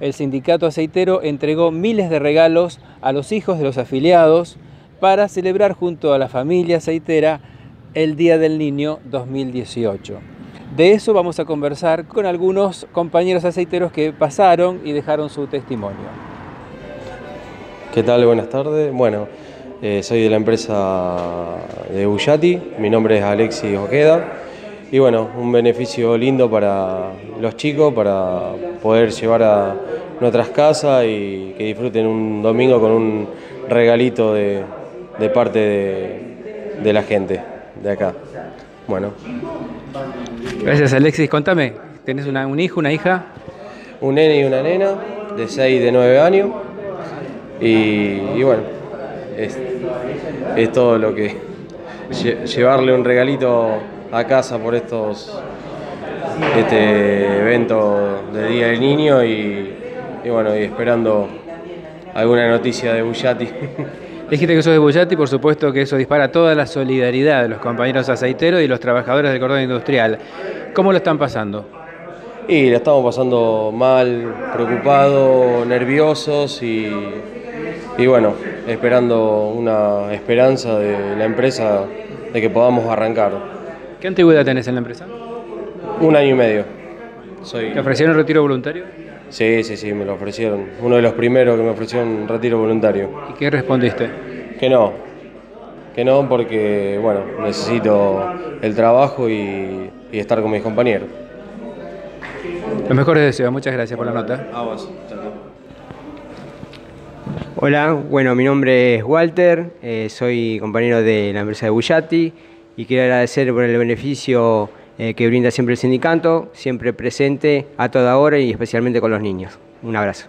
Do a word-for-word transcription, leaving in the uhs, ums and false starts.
el sindicato aceitero entregó miles de regalos a los hijos de los afiliados para celebrar junto a la familia aceitera el Día del Niño dos mil dieciocho. De eso vamos a conversar con algunos compañeros aceiteros que pasaron y dejaron su testimonio. ¿Qué tal? Buenas tardes. Bueno, eh, soy de la empresa de Buyatti, mi nombre es Alexis Ojeda. Y bueno, un beneficio lindo para los chicos, para poder llevar a nuestras casas y que disfruten un domingo con un regalito de, de parte de, de la gente de acá. Bueno. Gracias, Alexis. Contame, ¿tenés una, un hijo, una hija? Un nene y una nena de seis y de nueve años. Y, y bueno, es, es todo lo que... Lle, llevarle un regalito a casa por estos este evento de Día del Niño y, y bueno, y esperando alguna noticia de Buyatti. Dijiste que sos de Buyatti, por supuesto que eso dispara toda la solidaridad de los compañeros aceiteros y los trabajadores del cordón industrial. ¿Cómo lo están pasando? Y lo estamos pasando mal, preocupados, nerviosos y, y bueno, esperando una esperanza de la empresa de que podamos arrancar. ¿Qué antigüedad tenés en la empresa? Un año y medio. Soy... ¿Te ofrecieron el retiro voluntario? Sí, sí, sí, me lo ofrecieron. Uno de los primeros que me ofrecieron un retiro voluntario. ¿Y qué respondiste? Que no. Que no porque, bueno, necesito el trabajo y, y estar con mis compañeros. Los mejores deseos. Muchas gracias por la nota. A vos. Hola, bueno, mi nombre es Walter. Eh, soy compañero de la empresa de Buyatti. Y quiero agradecer por el beneficio eh, que brinda siempre el sindicato, siempre presente a toda hora y especialmente con los niños. Un abrazo.